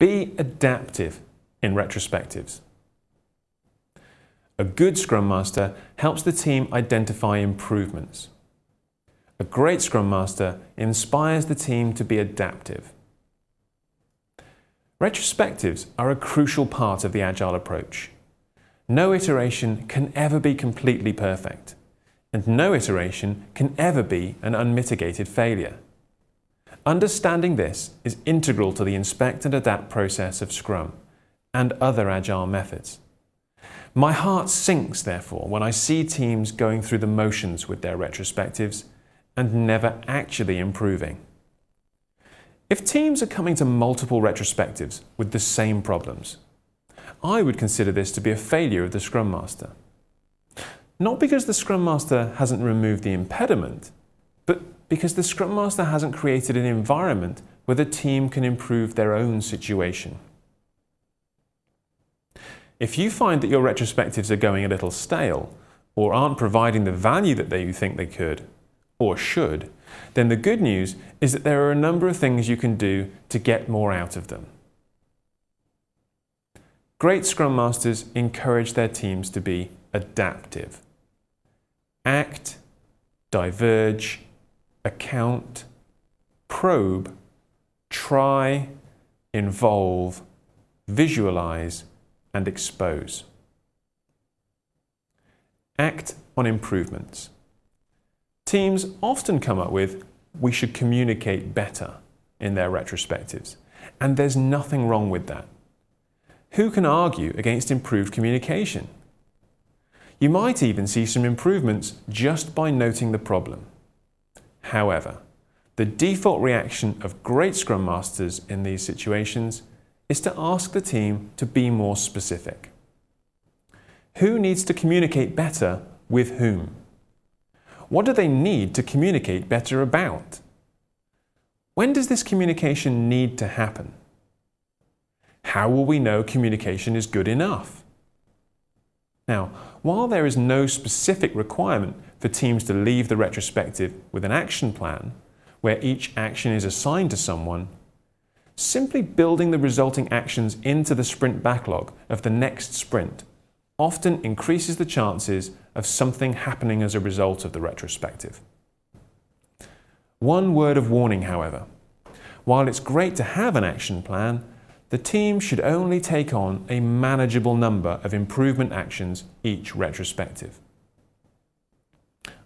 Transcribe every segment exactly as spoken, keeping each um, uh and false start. Be adaptive in retrospectives. A good Scrum Master helps the team identify improvements. A great Scrum Master inspires the team to be adaptive. Retrospectives are a crucial part of the Agile approach. No iteration can ever be completely perfect, and no iteration can ever be an unmitigated failure. Understanding this is integral to the inspect and adapt process of Scrum and other Agile methods. My heart sinks, therefore, when I see teams going through the motions with their retrospectives and never actually improving. If teams are coming to multiple retrospectives with the same problems, I would consider this to be a failure of the Scrum Master. Not because the Scrum Master hasn't removed the impediment, but because the Scrum Master hasn't created an environment where the team can improve their own situation. If you find that your retrospectives are going a little stale, or aren't providing the value that you think they could, or should, then the good news is that there are a number of things you can do to get more out of them. Great Scrum Masters encourage their teams to be adaptive. Act, diverge, account, probe, try, involve, visualize, and expose. Act on improvements. Teams often come up with, we should communicate better in their retrospectives, and there's nothing wrong with that. Who can argue against improved communication? You might even see some improvements just by noting the problem. However, the default reaction of great Scrum Masters in these situations is to ask the team to be more specific. Who needs to communicate better with whom? What do they need to communicate better about? When does this communication need to happen? How will we know communication is good enough? Now, while there is no specific requirement for teams to leave the retrospective with an action plan, where each action is assigned to someone, simply building the resulting actions into the sprint backlog of the next sprint often increases the chances of something happening as a result of the retrospective. One word of warning, however. While it's great to have an action plan, the team should only take on a manageable number of improvement actions each retrospective.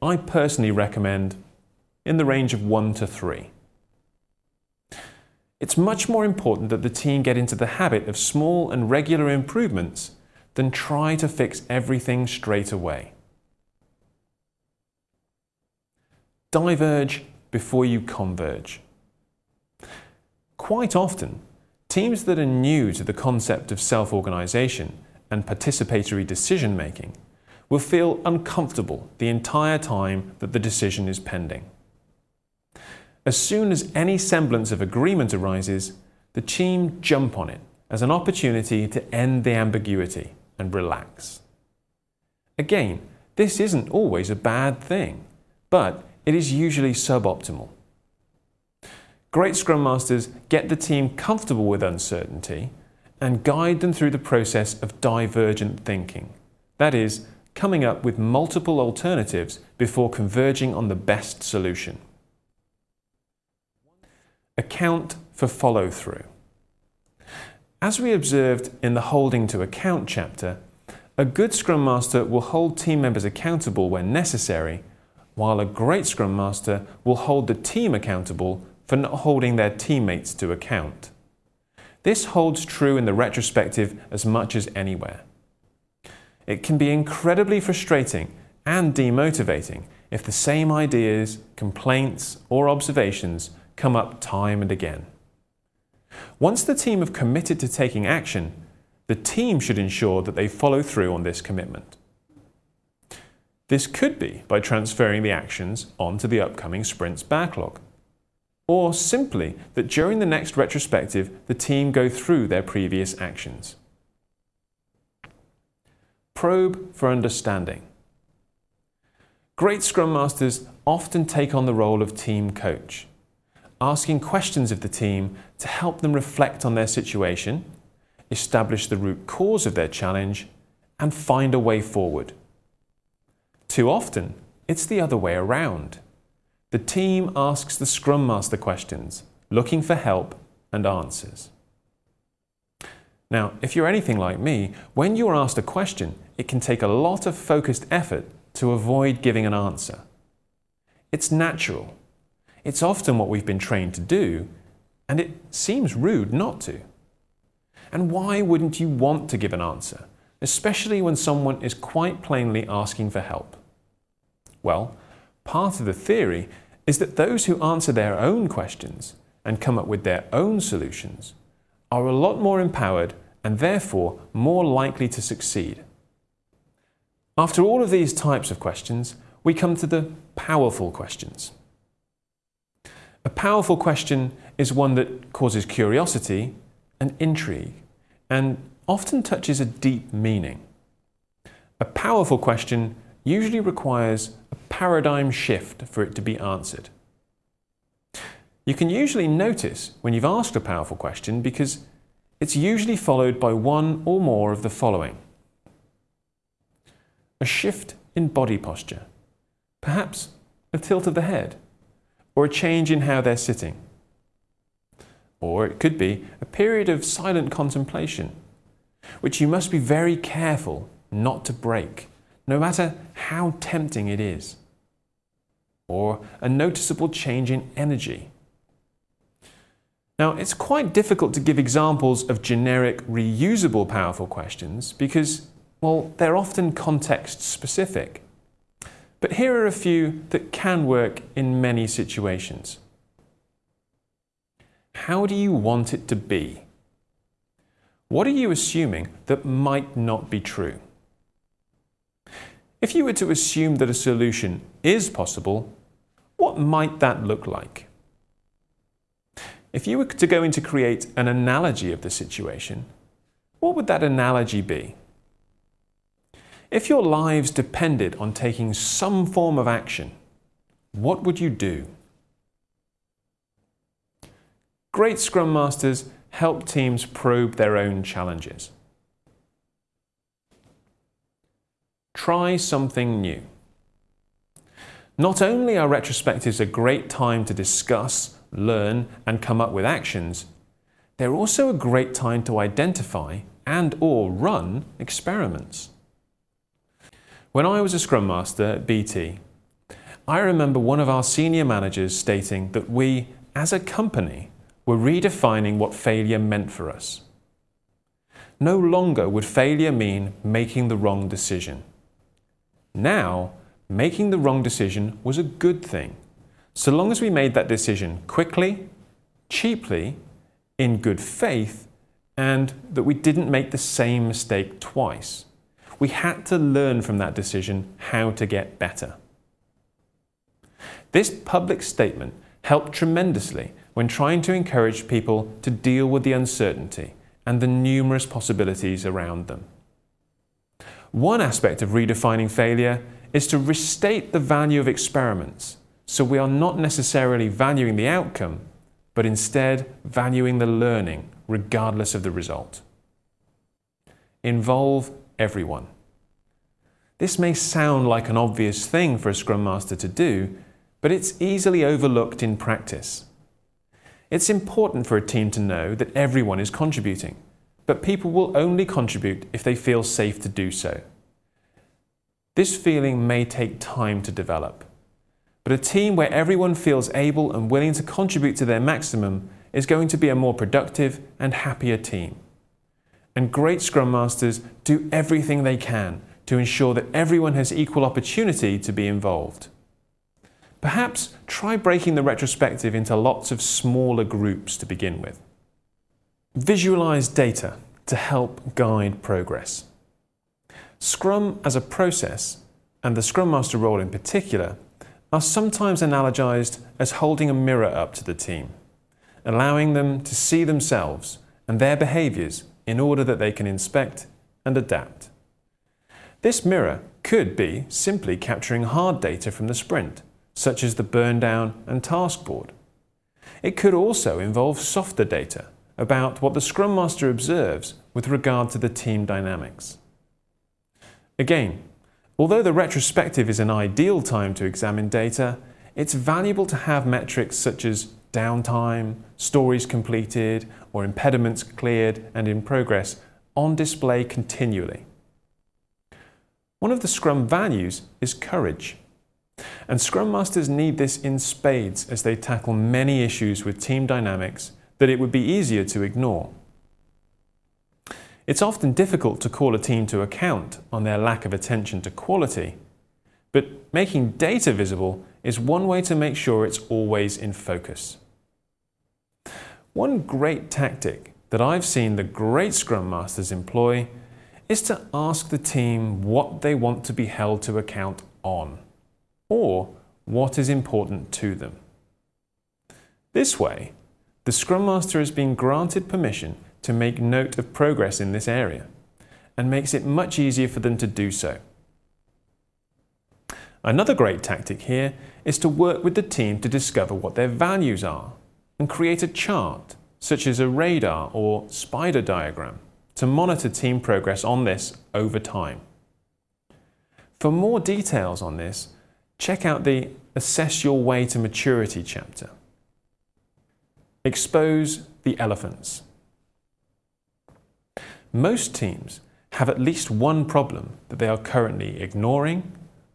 I personally recommend in the range of one to three. It's much more important that the team get into the habit of small and regular improvements than try to fix everything straight away. Diverge before you converge. Quite often, teams that are new to the concept of self-organization and participatory decision-making will feel uncomfortable the entire time that the decision is pending. As soon as any semblance of agreement arises, the team jump on it as an opportunity to end the ambiguity and relax. Again, this isn't always a bad thing, but it is usually suboptimal. Great Scrum Masters get the team comfortable with uncertainty and guide them through the process of divergent thinking. That is, coming up with multiple alternatives before converging on the best solution. Account for follow-through. As we observed in the holding to account chapter, a good Scrum Master will hold team members accountable when necessary, while a great Scrum Master will hold the team accountable for not holding their teammates to account. This holds true in the retrospective as much as anywhere. It can be incredibly frustrating and demotivating if the same ideas, complaints, or observations come up time and again. Once the team have committed to taking action, the team should ensure that they follow through on this commitment. This could be by transferring the actions onto the upcoming sprint's backlog, or simply that during the next retrospective, the team go through their previous actions. Probe for understanding. Great Scrum Masters often take on the role of team coach, asking questions of the team to help them reflect on their situation, establish the root cause of their challenge, and find a way forward. Too often, it's the other way around. The team asks the Scrum Master questions, looking for help and answers. Now, if you're anything like me, when you're asked a question, it can take a lot of focused effort to avoid giving an answer. It's natural. It's often what we've been trained to do, and it seems rude not to. And why wouldn't you want to give an answer, especially when someone is quite plainly asking for help? Well, part of the theory is that those who answer their own questions and come up with their own solutions are a lot more empowered and therefore more likely to succeed. After all of these types of questions, we come to the powerful questions. A powerful question is one that causes curiosity and intrigue, and often touches a deep meaning. A powerful question usually requires a paradigm shift for it to be answered. You can usually notice when you've asked a powerful question because it's usually followed by one or more of the following. A shift in body posture, perhaps a tilt of the head, or a change in how they're sitting. Or it could be a period of silent contemplation, which you must be very careful not to break, no matter how tempting it is. Or a noticeable change in energy. Now, it's quite difficult to give examples of generic, reusable powerful questions because, well, they're often context-specific. But here are a few that can work in many situations. How do you want it to be? What are you assuming that might not be true? If you were to assume that a solution is possible, what might that look like? If you were to go in to create an analogy of the situation, what would that analogy be? If your lives depended on taking some form of action, what would you do? Great Scrum Masters help teams probe their own challenges. Try something new. Not only are retrospectives a great time to discuss, learn, and come up with actions, they're also a great time to identify and/or run experiments. When I was a Scrum Master at B T, I remember one of our senior managers stating that we, as a company, were redefining what failure meant for us. No longer would failure mean making the wrong decision. Now, making the wrong decision was a good thing, so long as we made that decision quickly, cheaply, in good faith, and that we didn't make the same mistake twice. We had to learn from that decision how to get better. This public statement helped tremendously when trying to encourage people to deal with the uncertainty and the numerous possibilities around them. One aspect of redefining failure is to restate the value of experiments, so we are not necessarily valuing the outcome, but instead valuing the learning, regardless of the result. Involve everyone. This may sound like an obvious thing for a Scrum Master to do, but it's easily overlooked in practice. It's important for a team to know that everyone is contributing, but people will only contribute if they feel safe to do so. This feeling may take time to develop, but a team where everyone feels able and willing to contribute to their maximum is going to be a more productive and happier team. And great Scrum Masters do everything they can to ensure that everyone has equal opportunity to be involved. Perhaps try breaking the retrospective into lots of smaller groups to begin with. Visualize data to help guide progress. Scrum as a process, and the Scrum Master role in particular, are sometimes analogized as holding a mirror up to the team, allowing them to see themselves and their behaviors in order that they can inspect and adapt. This mirror could be simply capturing hard data from the sprint, such as the burn down and task board. It could also involve softer data about what the Scrum Master observes with regard to the team dynamics. Again, although the retrospective is an ideal time to examine data, it's valuable to have metrics such as downtime, stories completed, or impediments cleared and in progress on display continually. One of the Scrum values is courage, and Scrum Masters need this in spades as they tackle many issues with team dynamics that it would be easier to ignore. It's often difficult to call a team to account on their lack of attention to quality, but making data visible is one way to make sure it's always in focus. One great tactic that I've seen the great Scrum Masters employ is to ask the team what they want to be held to account on, or what is important to them. This way, the Scrum Master has been granted permission to make note of progress in this area, and makes it much easier for them to do so. Another great tactic here is to work with the team to discover what their values are, and create a chart, such as a radar or spider diagram, to monitor team progress on this over time. For more details on this, check out the Assess Your Way to Maturity chapter. Expose the elephants. Most teams have at least one problem that they are currently ignoring,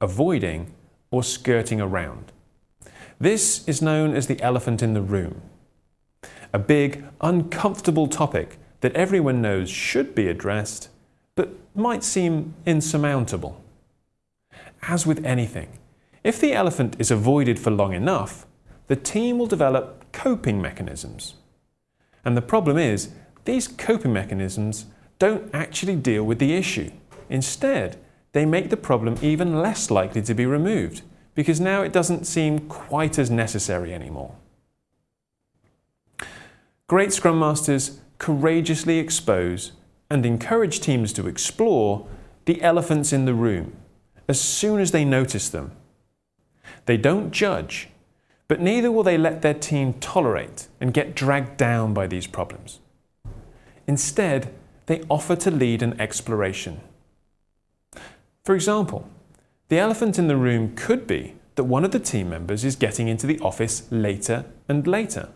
avoiding, or skirting around. This is known as the elephant in the room. A big, uncomfortable topic that everyone knows should be addressed, but might seem insurmountable. As with anything, if the elephant is avoided for long enough, the team will develop coping mechanisms. And the problem is, these coping mechanisms don't actually deal with the issue. Instead, they make the problem even less likely to be removed, because now it doesn't seem quite as necessary anymore. Great Scrum Masters courageously expose and encourage teams to explore the elephants in the room as soon as they notice them. They don't judge, but neither will they let their team tolerate and get dragged down by these problems. Instead, they offer to lead an exploration. For example, the elephant in the room could be that one of the team members is getting into the office later and later.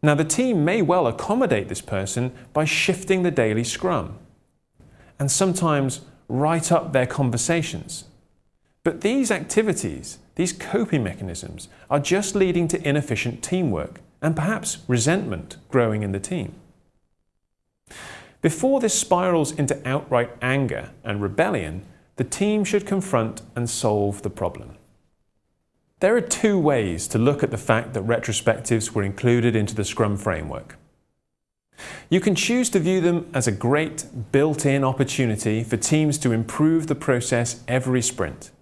Now, the team may well accommodate this person by shifting the daily scrum, and sometimes write up their conversations. But these activities, these coping mechanisms, are just leading to inefficient teamwork and perhaps resentment growing in the team. Before this spirals into outright anger and rebellion, the team should confront and solve the problem. There are two ways to look at the fact that retrospectives were included into the Scrum framework. You can choose to view them as a great built-in opportunity for teams to improve the process every sprint.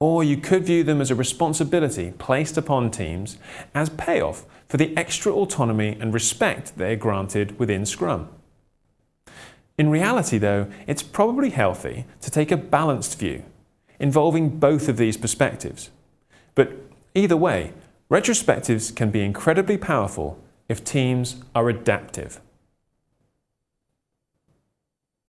Or you could view them as a responsibility placed upon teams as payoff for the extra autonomy and respect they are granted within Scrum. In reality, though, it's probably healthy to take a balanced view, involving both of these perspectives. But either way, retrospectives can be incredibly powerful if teams are adaptive.